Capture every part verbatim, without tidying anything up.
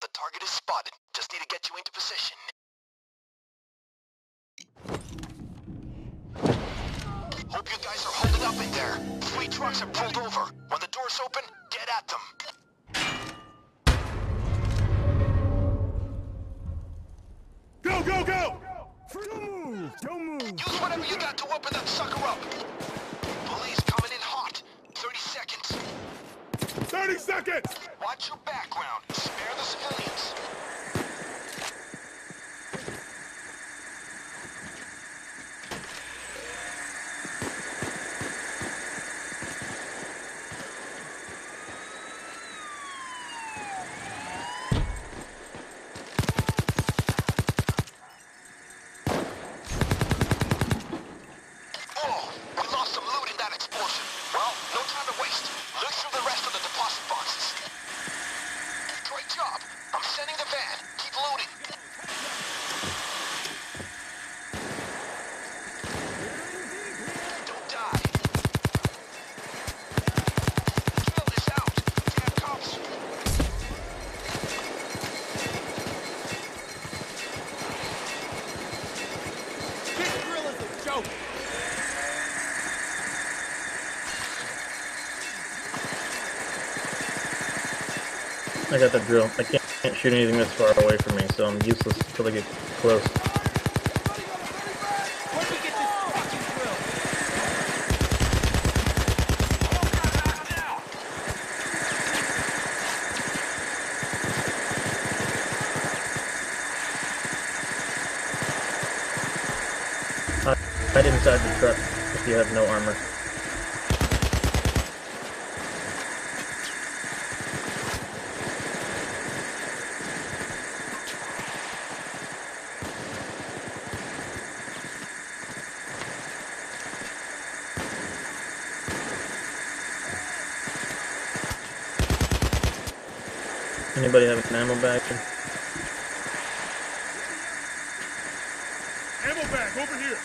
The target is spotted. Just need to get you into position. Hope you guys are holding up in there. Three trucks have pulled over. When the door's open, get at them. Go, go, go! Don't move! Don't move! Use whatever you got to open that sucker up. Police coming in hot. thirty seconds. thirty seconds! Watch your background. Spare the civilians. I got the drill. I can't, can't shoot anything this far away from me, so I'm useless until they get close. Hide inside the truck if you have no armor. Anybody have an ammo bag? Ammo bag over here.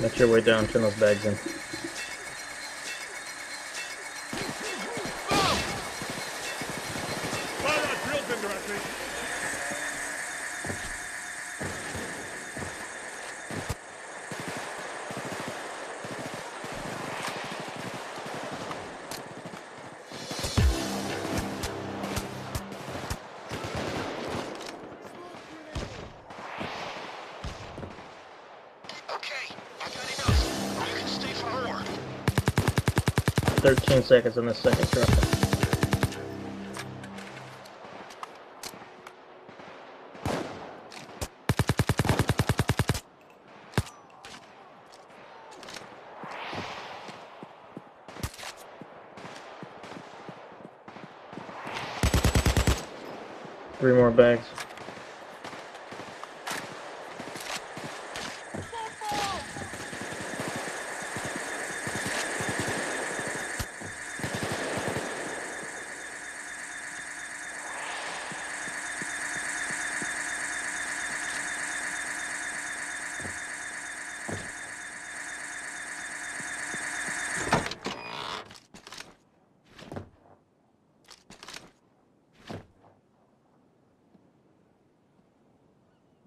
Make your way down, turn those bags in. thirteen seconds on the second truck. Three more bags.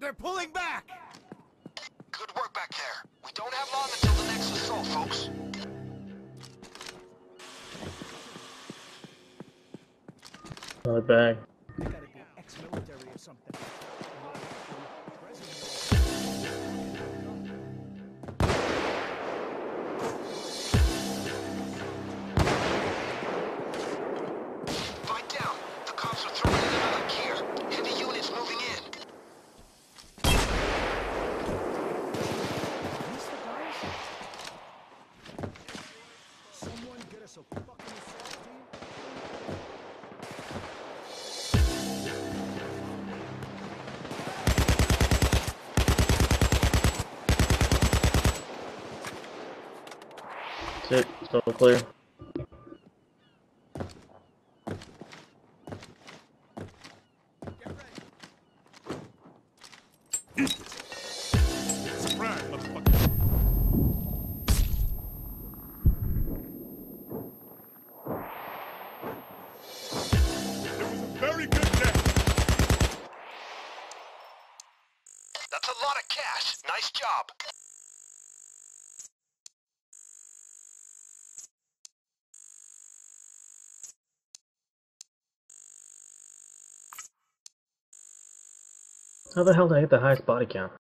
They're pulling back! Good work back there. We don't have long until the next assault, folks. Another bag. I gotta be ex-military or something. Fight down. The cops are throwing in another gear. Heavy units moving in. Someone get us a fucking safety. That's it, it's all clear. That's a lot of cash. Nice job. How the hell did I hit the highest body count?